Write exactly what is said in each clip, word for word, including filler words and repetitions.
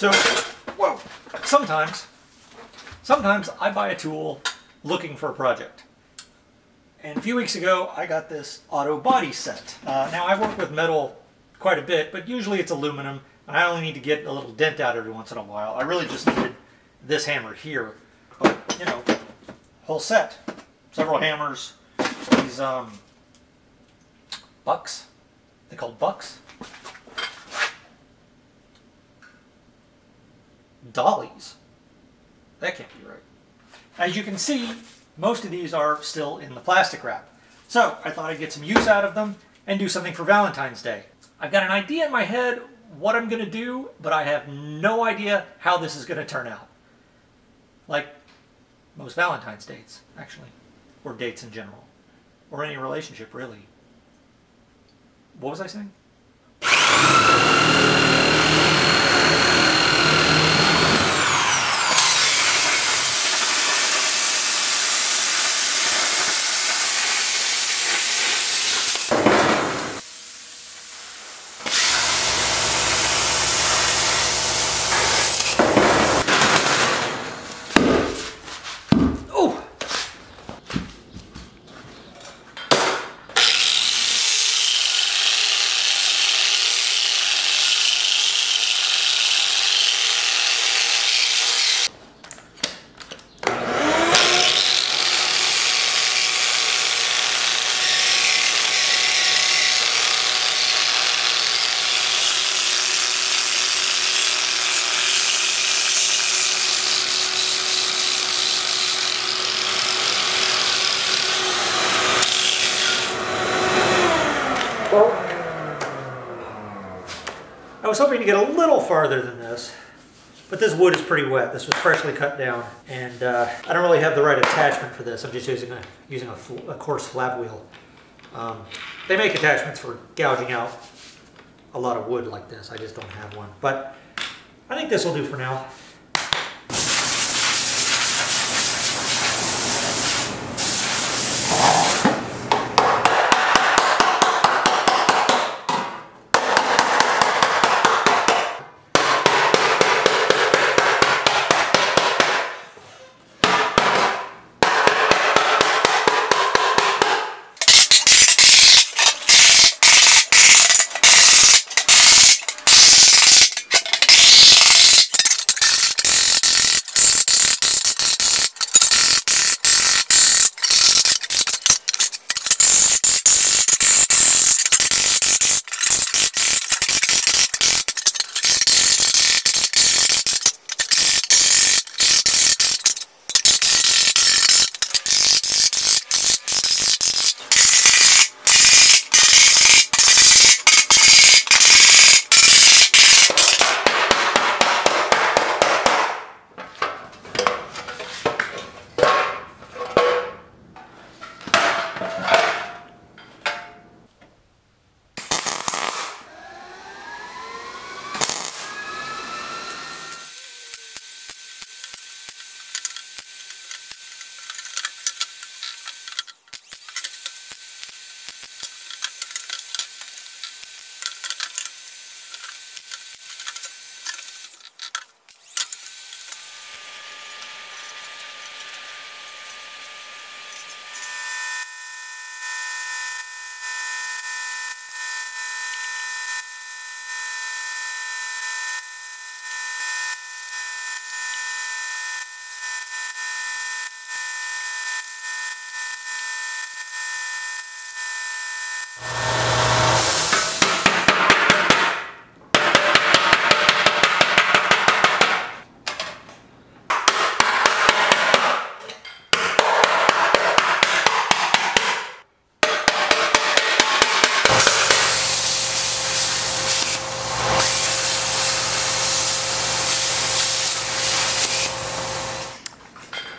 So, whoa, sometimes, sometimes I buy a tool looking for a project. And a few weeks ago, I got this auto body set. Uh, now, I work with metal quite a bit, but usually it's aluminum, and I only need to get a little dent out every once in a while. I really just needed this hammer here, but, you know, whole set. Several hammers, these um, bucks, they're called bucks. Dollies. That can't be right. As you can see, most of these are still in the plastic wrap. So I thought I'd get some use out of them and do something for Valentine's Day. I've got an idea in my head what I'm going to do, but I have no idea how this is going to turn out. Like most Valentine's dates, actually, or dates in general, or any relationship, really. What was I saying? I was hoping to get a little farther than this, but this wood is pretty wet. This was freshly cut down, and uh, I don't really have the right attachment for this. I'm just using a, using a, a coarse flat wheel. Um, they make attachments for gouging out a lot of wood like this. I just don't have one, but I think this will do for now.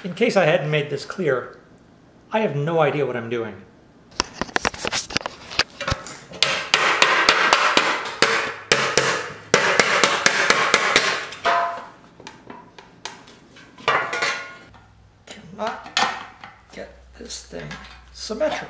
In case I hadn't made this clear, I have no idea what I'm doing. Cannot get this thing symmetrical.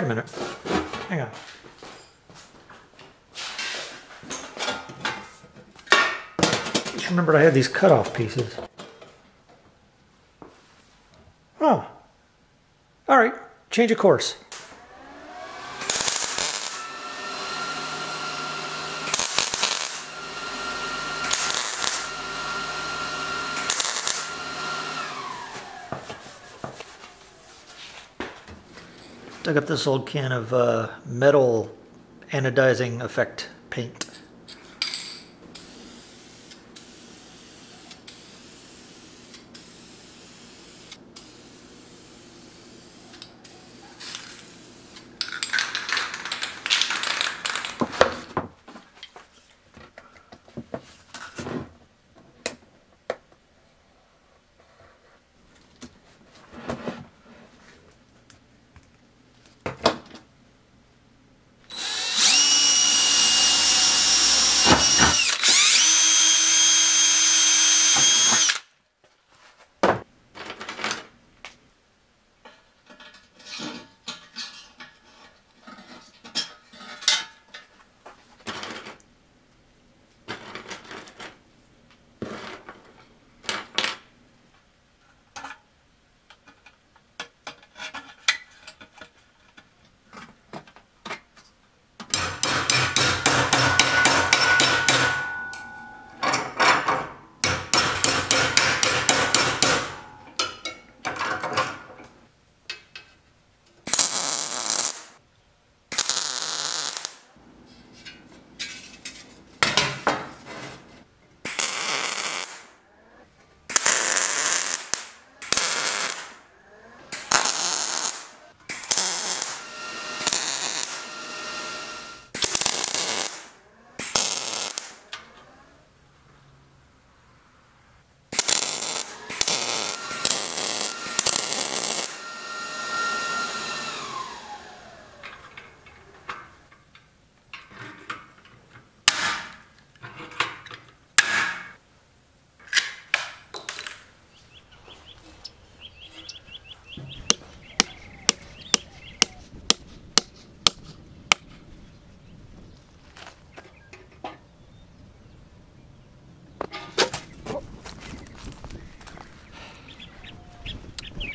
wait a minute. Hang on. Just remembered I had these cutoff pieces. Huh. All right, change of course. Dug up this old can of uh, metal anodizing effect paint.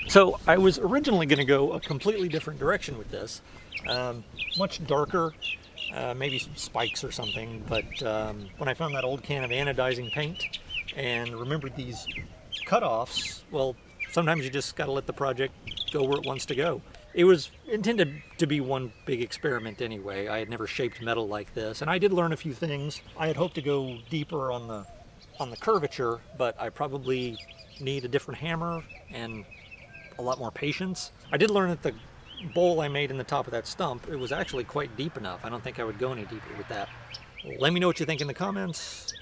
So I was originally going to go a completely different direction with this, um, much darker, uh, maybe some spikes or something, but um, when I found that old can of anodizing paint and remembered these cutoffs, well, sometimes you just got to let the project go where it wants to go. It was intended to be one big experiment anyway. I had never shaped metal like this, and I did learn a few things. I had hoped to go deeper on the, on the curvature, but I probably need a different hammer and a lot more patience. I did learn that the bowl I made in the top of that stump, it was actually quite deep enough. I don't think I would go any deeper with that. Let me know what you think in the comments.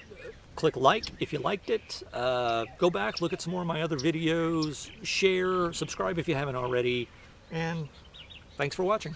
Click like if you liked it. Uh, go back, look at some more of my other videos, share, subscribe if you haven't already, and thanks for watching.